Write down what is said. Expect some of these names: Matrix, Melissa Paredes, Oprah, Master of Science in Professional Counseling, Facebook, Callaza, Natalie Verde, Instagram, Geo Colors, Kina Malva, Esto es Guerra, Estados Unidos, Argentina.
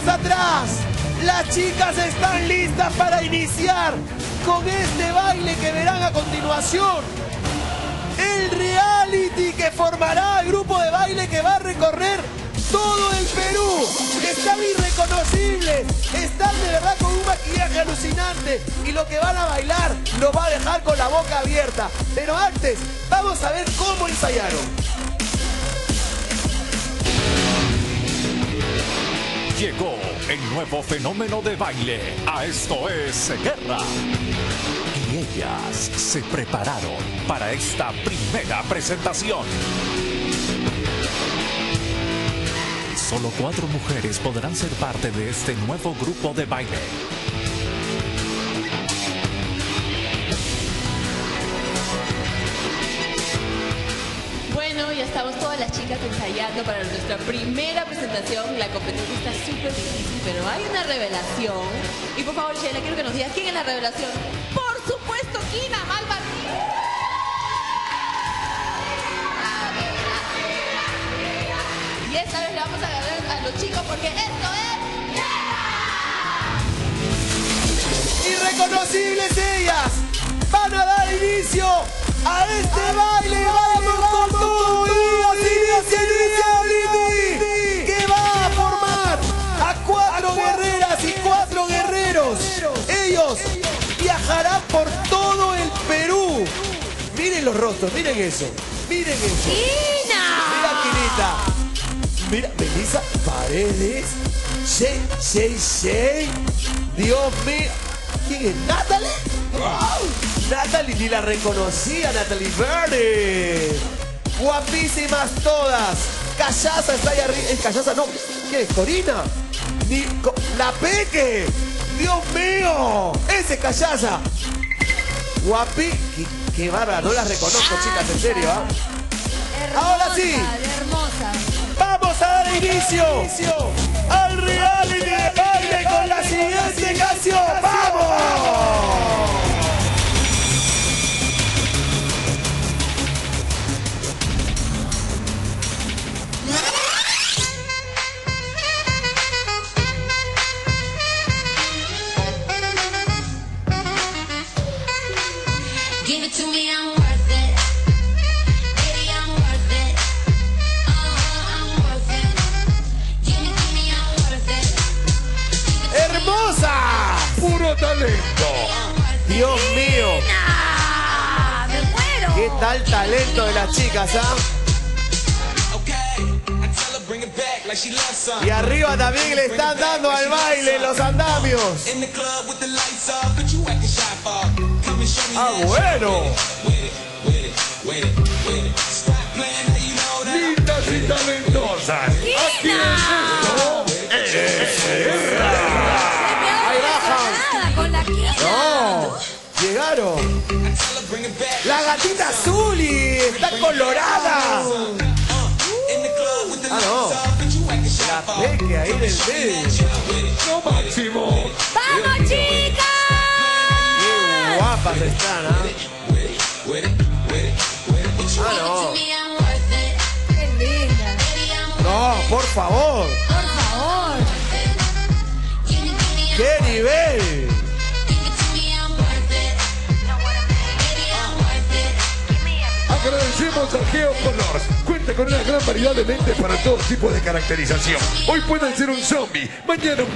minutos atrás. Las chicas están listas para iniciar con este baile que verán a continuación. El reality que formará el grupo de baile que va a recorrer todo el Perú. Están irreconocibles, están de verdad con un maquillaje alucinante y lo que van a bailar nos va a dejar con la boca abierta. Pero antes, vamos a ver cómo ensayaron. Llegó el nuevo fenómeno de baile a Esto es Guerra. Y ellas se prepararon para esta primera presentación. Solo 4 mujeres podrán ser parte de este nuevo grupo de baile. Bueno, ya estamos todas las chicas ensayando para nuestra primera presentación. La competencia está súper difícil, pero hay una revelación. Y por favor, Sheila, quiero que nos digas quién es la revelación. ¡Por supuesto, Kina Malva! Y esta vez le vamos a ganar a los chicos porque esto es ¡Guerra! ¡Irreconocibles ellas! ¡Van a dar inicio a este baile! ¡Vamos con todo! ¡Inicia! ¡Que va a formar a 4 guerreras y 4 guerreros! Ellos viajarán por todo el Perú. Miren los rostros, miren eso. Miren eso. ¡Mira, Quinita! Mira, Melissa Paredes, Dios mío, ¿quién es? ¿Natalie? ¡Wow! Natalie, ni la reconocía, Natalie Verde. Guapísimas todas. Callaza está ahí arriba, Callaza no, ¿qué es? Corina, la Peque, Dios mío, ese es Callaza. Guapi, qué bárbara, no las reconozco, chicas, en serio, hermosa. Ahora sí. Vamos a dar inicio al reality de baile con la siguiente canción. ¡Vamos! Dios mío, me muero. Qué tal talento de las chicas, Y arriba también le están dando al baile los andamios. Bueno. Lindas y talentosas. Aquí es esto. Llegaron. La gatita azul y está colorada. La Peque ahí del medio. ¡No, máximo! ¡Vamos, chicas! ¡Qué guapas están, ¡Qué linda! ¡No, por favor! ¡Por favor! ¡Qué nivel! Agradecemos a Geo Colors. Cuenta con una gran variedad de lentes para todo tipo de caracterización. Hoy pueden ser un zombie, mañana un